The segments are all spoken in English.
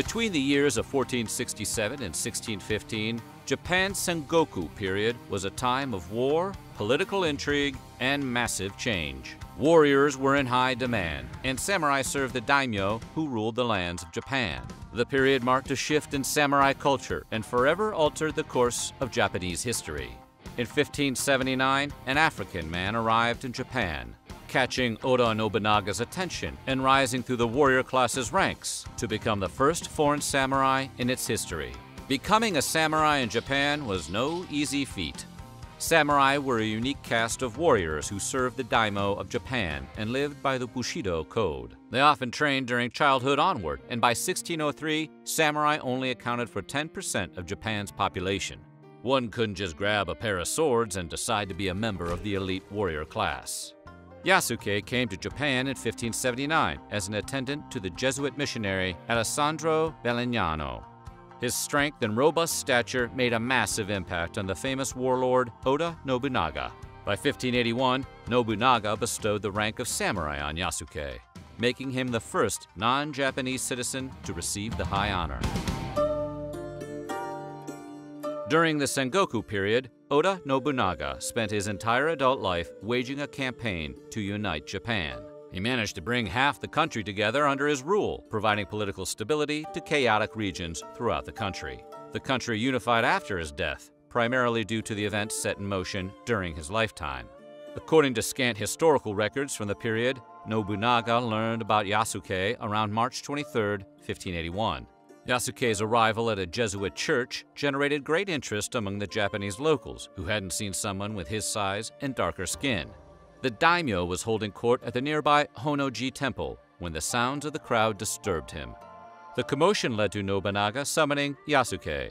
Between the years of 1467 and 1615, Japan's Sengoku period was a time of war, political intrigue, and massive change. Warriors were in high demand, and samurai served the daimyo, who ruled the lands of Japan. The period marked a shift in samurai culture and forever altered the course of Japanese history. In 1579, an African man arrived in Japan, catching Oda Nobunaga's attention and rising through the warrior class's ranks to become the first foreign samurai in its history. Becoming a samurai in Japan was no easy feat. Samurai were a unique caste of warriors who served the daimyo of Japan and lived by the Bushido code. They often trained during childhood onward, and by 1603, samurai only accounted for 10% of Japan's population. One couldn't just grab a pair of swords and decide to be a member of the elite warrior class. Yasuke came to Japan in 1579 as an attendant to the Jesuit missionary Alessandro Valignano. His strength and robust stature made a massive impact on the famous warlord Oda Nobunaga. By 1581, Nobunaga bestowed the rank of samurai on Yasuke, making him the first non-Japanese citizen to receive the high honor. During the Sengoku period, Oda Nobunaga spent his entire adult life waging a campaign to unite Japan. He managed to bring half the country together under his rule, providing political stability to chaotic regions throughout the country. The country unified after his death, primarily due to the events set in motion during his lifetime. According to scant historical records from the period, Nobunaga learned about Yasuke around March 23, 1581. Yasuke's arrival at a Jesuit church generated great interest among the Japanese locals, who hadn't seen someone with his size and darker skin. The daimyo was holding court at the nearby Honoji Temple when the sounds of the crowd disturbed him. The commotion led to Nobunaga summoning Yasuke.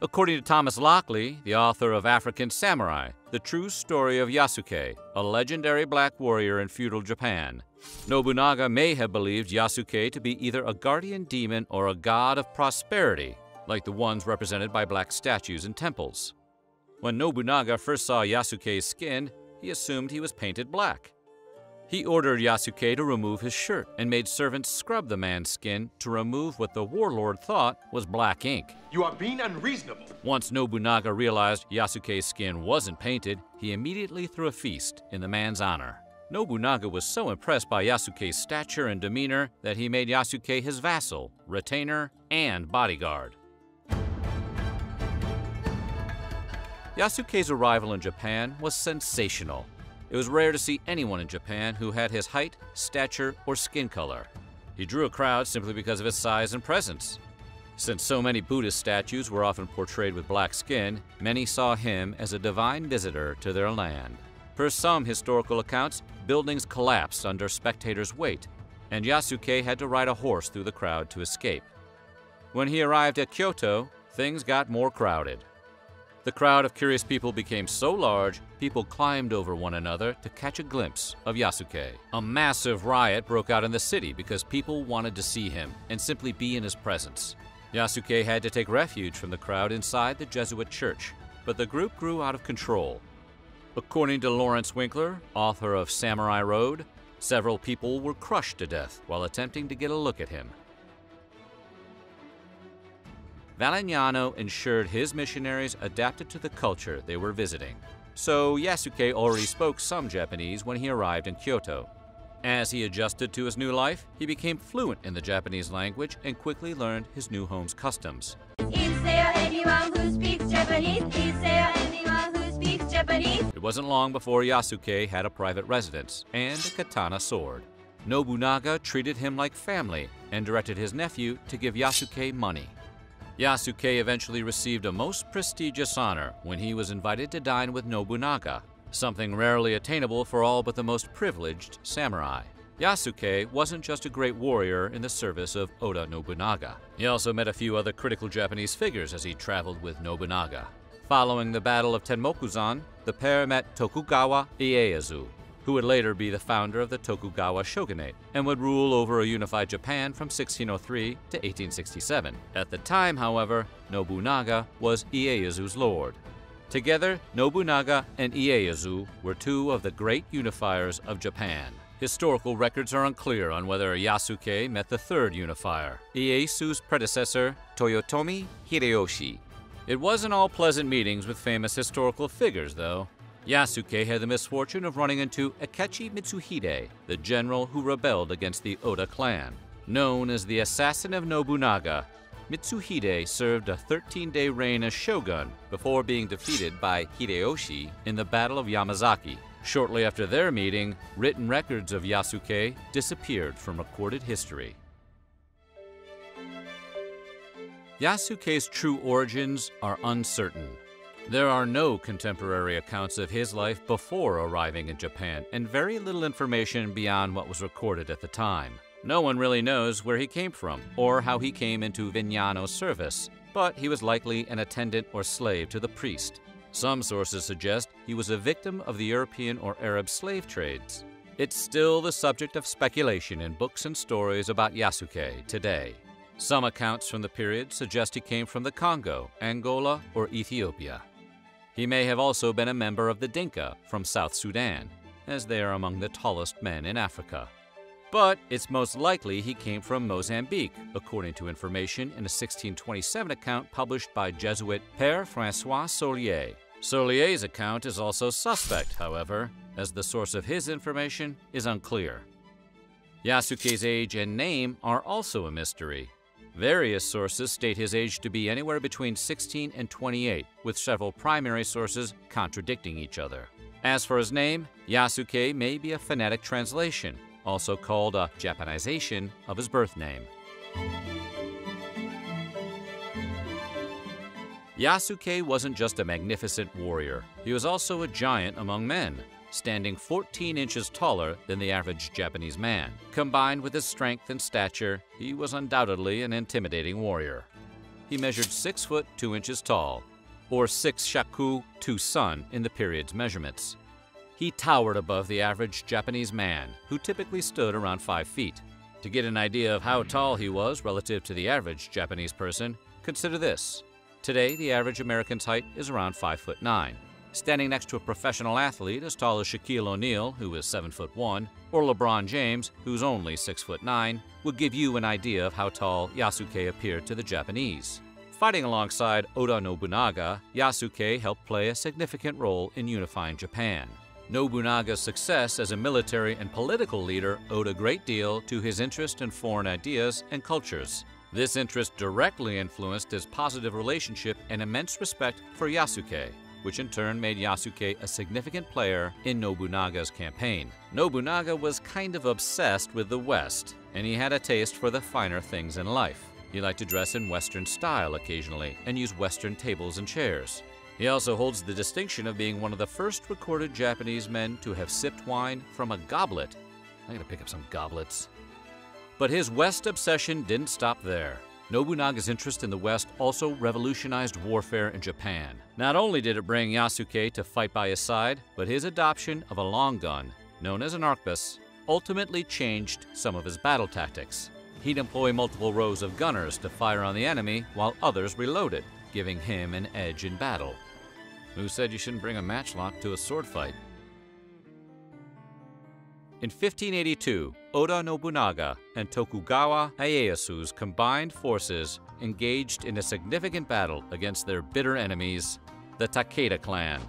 According to Thomas Lockley, the author of African Samurai, the true story of Yasuke, a legendary black warrior in feudal Japan, Nobunaga may have believed Yasuke to be either a guardian demon or a god of prosperity, like the ones represented by black statues in temples. When Nobunaga first saw Yasuke's skin, he assumed he was painted black. He ordered Yasuke to remove his shirt and made servants scrub the man's skin to remove what the warlord thought was black ink. You are being unreasonable. Once Nobunaga realized Yasuke's skin wasn't painted, he immediately threw a feast in the man's honor. Nobunaga was so impressed by Yasuke's stature and demeanor that he made Yasuke his vassal, retainer, and bodyguard. Yasuke's arrival in Japan was sensational. It was rare to see anyone in Japan who had his height, stature, or skin color. He drew a crowd simply because of his size and presence. Since so many Buddhist statues were often portrayed with black skin, many saw him as a divine visitor to their land. Per some historical accounts, buildings collapsed under spectators' weight, and Yasuke had to ride a horse through the crowd to escape. When he arrived at Kyoto, things got more crowded. The crowd of curious people became so large, people climbed over one another to catch a glimpse of Yasuke. A massive riot broke out in the city because people wanted to see him and simply be in his presence. Yasuke had to take refuge from the crowd inside the Jesuit church, but the group grew out of control. According to Lawrence Winkler, author of Samurai Road, several people were crushed to death while attempting to get a look at him. Valignano ensured his missionaries adapted to the culture they were visiting, so Yasuke already spoke some Japanese when he arrived in Kyoto. As he adjusted to his new life, he became fluent in the Japanese language and quickly learned his new home's customs. Is there anyone who speaks Japanese? Is there anyone who speaks Japanese? It wasn't long before Yasuke had a private residence and a katana sword. Nobunaga treated him like family and directed his nephew to give Yasuke money. Yasuke eventually received a most prestigious honor when he was invited to dine with Nobunaga, something rarely attainable for all but the most privileged samurai. Yasuke wasn't just a great warrior in the service of Oda Nobunaga. He also met a few other critical Japanese figures as he traveled with Nobunaga. Following the Battle of Tenmokuzan, the pair met Tokugawa Ieyasu, who would later be the founder of the Tokugawa shogunate and would rule over a unified Japan from 1603 to 1867. At the time, however, Nobunaga was Ieyasu's lord. Together, Nobunaga and Ieyasu were two of the great unifiers of Japan. Historical records are unclear on whether Yasuke met the third unifier, Ieyasu's predecessor, Toyotomi Hideyoshi. It wasn't all pleasant meetings with famous historical figures, though. Yasuke had the misfortune of running into Akechi Mitsuhide, the general who rebelled against the Oda clan. Known as the assassin of Nobunaga, Mitsuhide served a 13-day reign as shogun before being defeated by Hideyoshi in the Battle of Yamazaki. Shortly after their meeting, written records of Yasuke disappeared from recorded history. Yasuke's true origins are uncertain. There are no contemporary accounts of his life before arriving in Japan, and very little information beyond what was recorded at the time. No one really knows where he came from or how he came into Vignano's service, but he was likely an attendant or slave to the priest. Some sources suggest he was a victim of the European or Arab slave trades. It's still the subject of speculation in books and stories about Yasuke today. Some accounts from the period suggest he came from the Congo, Angola, or Ethiopia. He may have also been a member of the Dinka from South Sudan, as they are among the tallest men in Africa. But it's most likely he came from Mozambique, according to information in a 1627 account published by Jesuit Père François Solier. Solier's account is also suspect, however, as the source of his information is unclear. Yasuke's age and name are also a mystery. Various sources state his age to be anywhere between 16 and 28, with several primary sources contradicting each other. As for his name, Yasuke may be a phonetic translation, also called a Japanization of his birth name. Yasuke wasn't just a magnificent warrior, he was also a giant among men, standing 14 inches taller than the average Japanese man. Combined with his strength and stature, he was undoubtedly an intimidating warrior. He measured 6 foot 2 inches tall, or 6 shaku 2 sun in the period's measurements. He towered above the average Japanese man, who typically stood around 5 feet. To get an idea of how tall he was relative to the average Japanese person, consider this. Today, the average American's height is around 5'9". Standing next to a professional athlete as tall as Shaquille O'Neal, who is 7'1", or LeBron James, who's only 6'9", would give you an idea of how tall Yasuke appeared to the Japanese. Fighting alongside Oda Nobunaga, Yasuke helped play a significant role in unifying Japan. Nobunaga's success as a military and political leader owed a great deal to his interest in foreign ideas and cultures. This interest directly influenced his positive relationship and immense respect for Yasuke, which in turn made Yasuke a significant player in Nobunaga's campaign. Nobunaga was kind of obsessed with the West, and he had a taste for the finer things in life. He liked to dress in Western style occasionally and use Western tables and chairs. He also holds the distinction of being one of the first recorded Japanese men to have sipped wine from a goblet. I'm gonna pick up some goblets. But his West obsession didn't stop there. Nobunaga's interest in the West also revolutionized warfare in Japan. Not only did it bring Yasuke to fight by his side, but his adoption of a long gun, known as an arquebus, ultimately changed some of his battle tactics. He'd employ multiple rows of gunners to fire on the enemy while others reloaded, giving him an edge in battle. Who said you shouldn't bring a matchlock to a sword fight? In 1582, Oda Nobunaga and Tokugawa Ieyasu's combined forces engaged in a significant battle against their bitter enemies, the Takeda clan.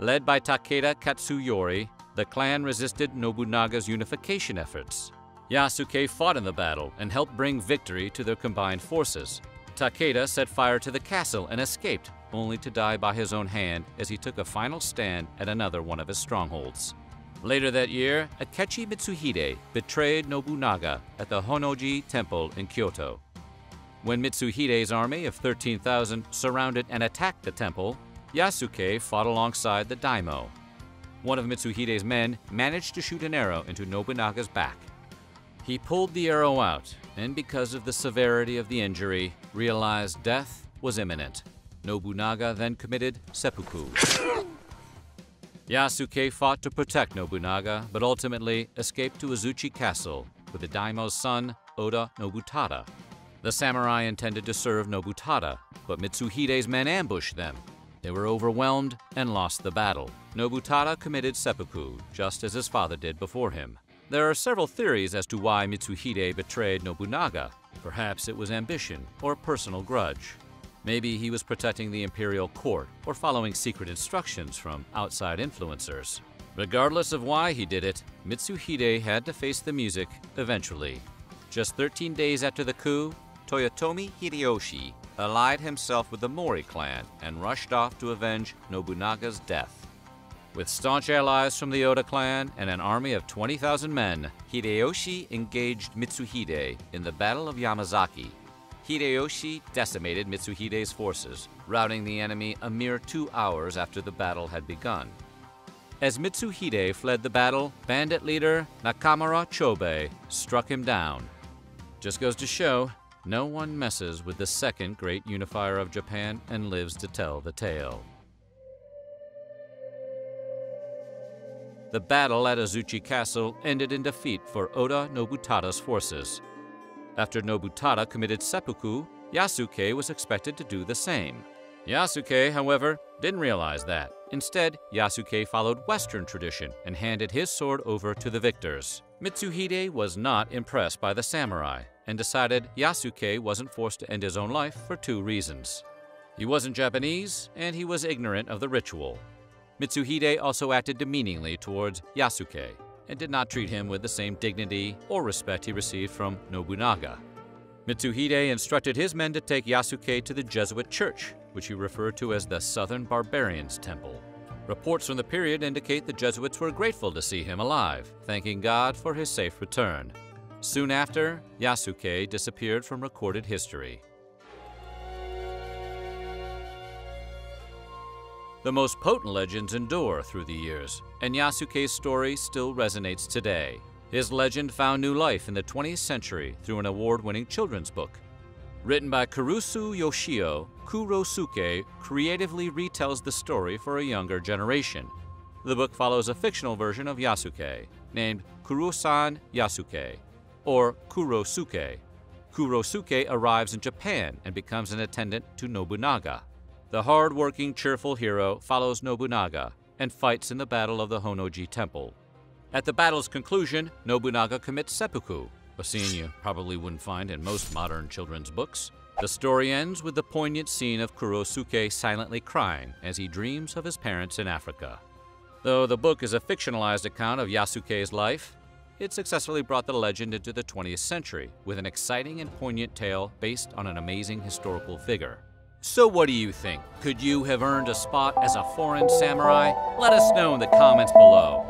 Led by Takeda Katsuyori, the clan resisted Nobunaga's unification efforts. Yasuke fought in the battle and helped bring victory to their combined forces. Takeda set fire to the castle and escaped, only to die by his own hand as he took a final stand at another one of his strongholds. Later that year, Akechi Mitsuhide betrayed Nobunaga at the Honoji Temple in Kyoto. When Mitsuhide's army of 13,000 surrounded and attacked the temple, Yasuke fought alongside the daimyo. One of Mitsuhide's men managed to shoot an arrow into Nobunaga's back. He pulled the arrow out, and because of the severity of the injury, realized death was imminent. Nobunaga then committed seppuku. Yasuke fought to protect Nobunaga, but ultimately escaped to Azuchi Castle with the daimyo's son, Oda Nobutada. The samurai intended to serve Nobutada, but Mitsuhide's men ambushed them. They were overwhelmed and lost the battle. Nobutada committed seppuku, just as his father did before him. There are several theories as to why Mitsuhide betrayed Nobunaga. Perhaps it was ambition or a personal grudge. Maybe he was protecting the imperial court or following secret instructions from outside influencers. Regardless of why he did it, Mitsuhide had to face the music eventually. Just 13 days after the coup, Toyotomi Hideyoshi allied himself with the Mori clan and rushed off to avenge Nobunaga's death. With staunch allies from the Oda clan and an army of 20,000 men, Hideyoshi engaged Mitsuhide in the Battle of Yamazaki. Hideyoshi decimated Mitsuhide's forces, routing the enemy a mere 2 hours after the battle had begun. As Mitsuhide fled the battle, bandit leader Nakamura Chobei struck him down. Just goes to show, no one messes with the second great unifier of Japan and lives to tell the tale. The battle at Azuchi Castle ended in defeat for Oda Nobutada's forces. After Nobutada committed seppuku, Yasuke was expected to do the same. Yasuke, however, didn't realize that. Instead, Yasuke followed Western tradition and handed his sword over to the victors. Mitsuhide was not impressed by the samurai and decided Yasuke wasn't forced to end his own life for 2 reasons. He wasn't Japanese, and he was ignorant of the ritual. Mitsuhide also acted demeaningly towards Yasuke and did not treat him with the same dignity or respect he received from Nobunaga. Mitsuhide instructed his men to take Yasuke to the Jesuit church, which he referred to as the Southern Barbarians Temple. Reports from the period indicate the Jesuits were grateful to see him alive, thanking God for his safe return. Soon after, Yasuke disappeared from recorded history. The most potent legends endure through the years, and Yasuke's story still resonates today. His legend found new life in the 20th century through an award-winning children's book. Written by Kurusu Yoshio, Kurosuke creatively retells the story for a younger generation. The book follows a fictional version of Yasuke, named Kurosan Yasuke, or Kurosuke. Kurosuke arrives in Japan and becomes an attendant to Nobunaga. The hard-working, cheerful hero follows Nobunaga and fights in the Battle of the Honoji Temple. At the battle's conclusion, Nobunaga commits seppuku, a scene you probably wouldn't find in most modern children's books. The story ends with the poignant scene of Kurosuke silently crying as he dreams of his parents in Africa. Though the book is a fictionalized account of Yasuke's life, it successfully brought the legend into the 20th century with an exciting and poignant tale based on an amazing historical figure. So what do you think? Could you have earned a spot as a foreign samurai? Let us know in the comments below.